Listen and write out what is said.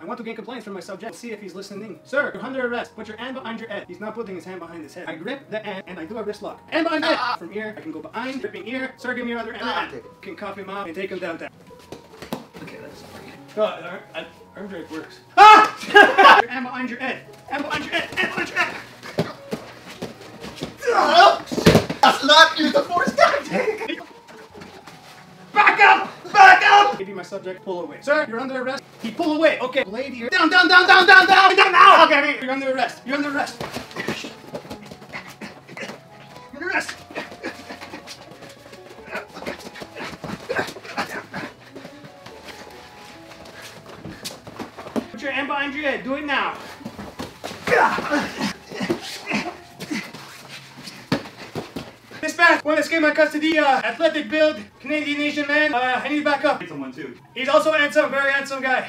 I want to gain compliance from my subject. See if he's listening. Sir, you're under arrest. Put your hand behind your head. He's not putting his hand behind his head. I grip the hand and I do a wrist lock. And behind head. From here, I can go behind, gripping ear. Sir, give me your other hand. Can cuff him up and take him downtown. Okay, that's pretty good. Arm drag works. Ah! Hand behind your head. Hand behind your head. Hand behind your head. That's not you, the force tactic. Back up! Back up! Give you my subject, pull away. Sir, you're under arrest. He pull away. Okay, lady. Down now! Okay, you're under arrest. You're under arrest. You're under arrest. Put your hand behind your head. Do it now. Dispatch, want to escape my custody, athletic build, Canadian Asian man, I need backup. He's also handsome, very handsome guy.